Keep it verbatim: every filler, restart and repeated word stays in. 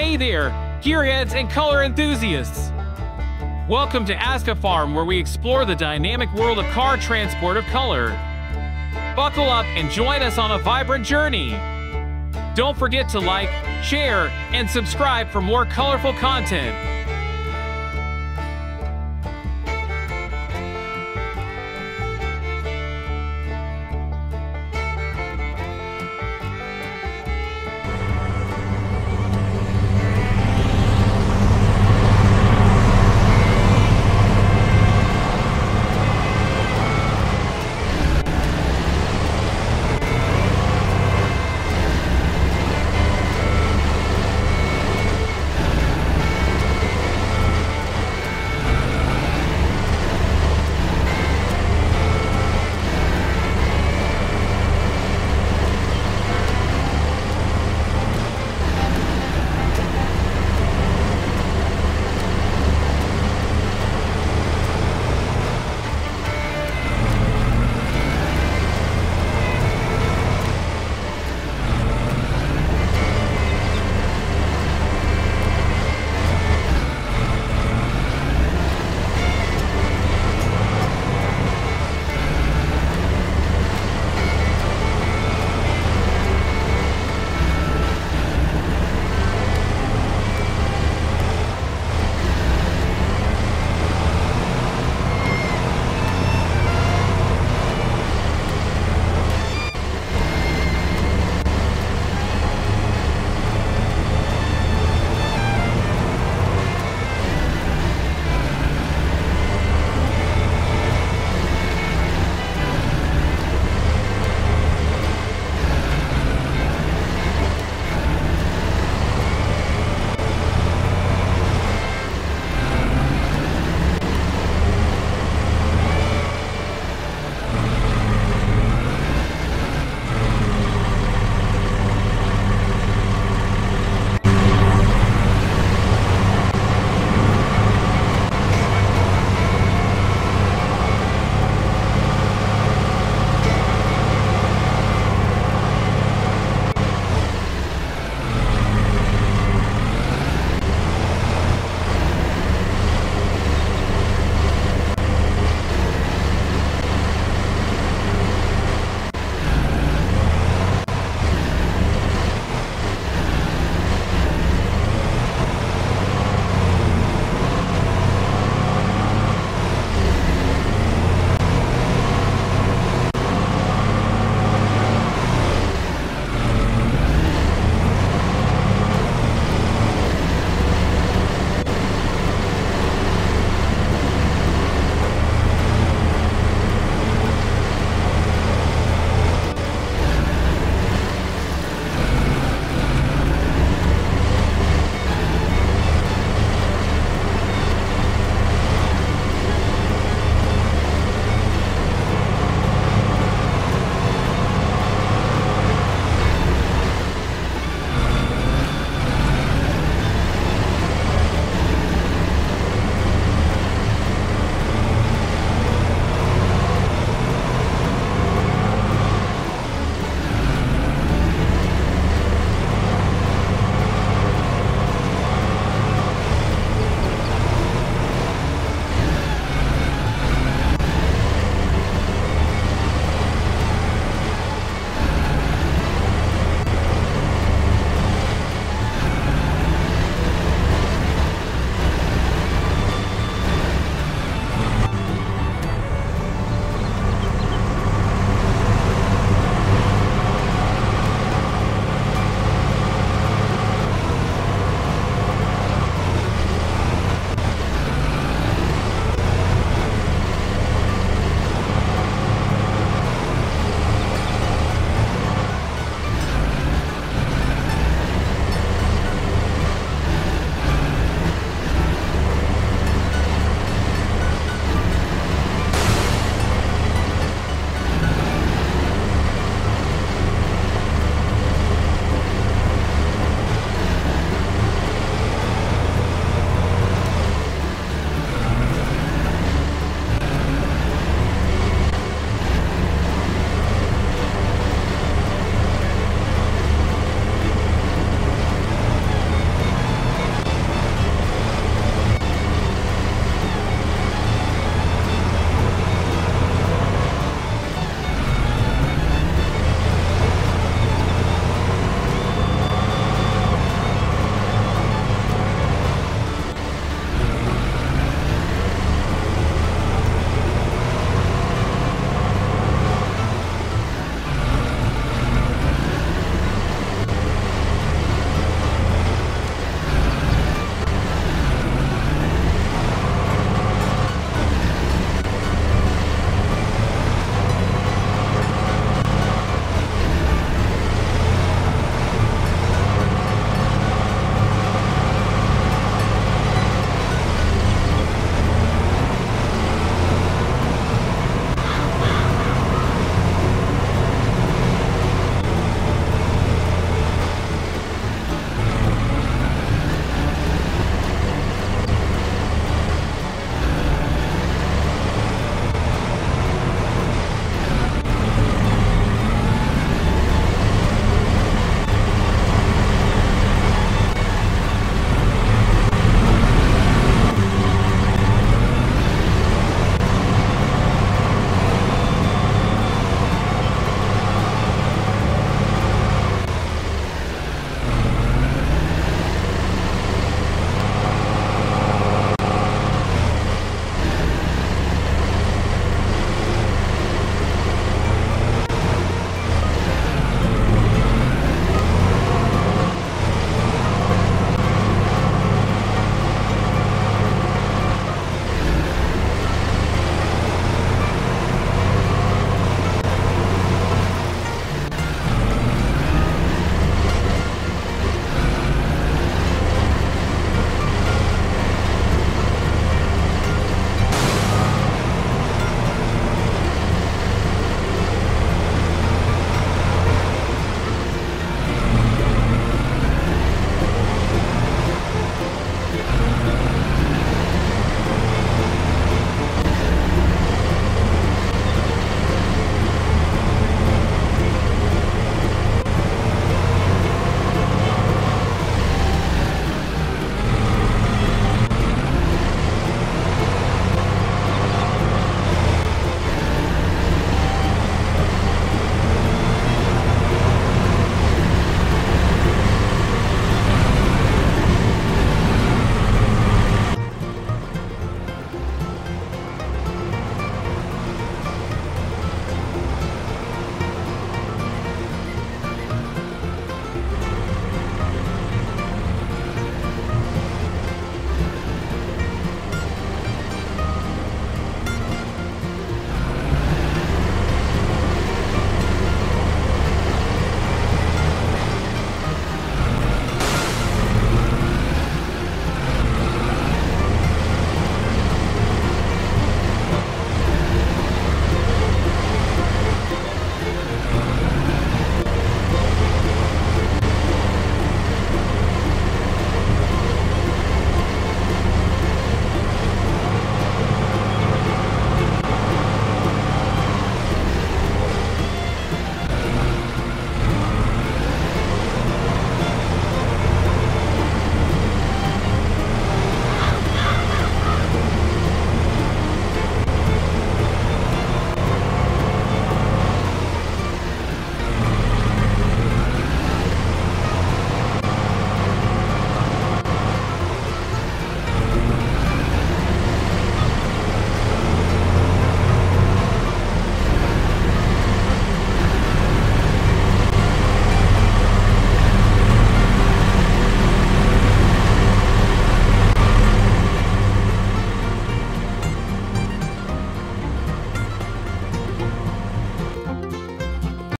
Hey there, gearheads and color enthusiasts! Welcome to Azka Farm, where we explore the dynamic world of car transport of color. Buckle up and join us on a vibrant journey! Don't forget to like, share, and subscribe for more colorful content.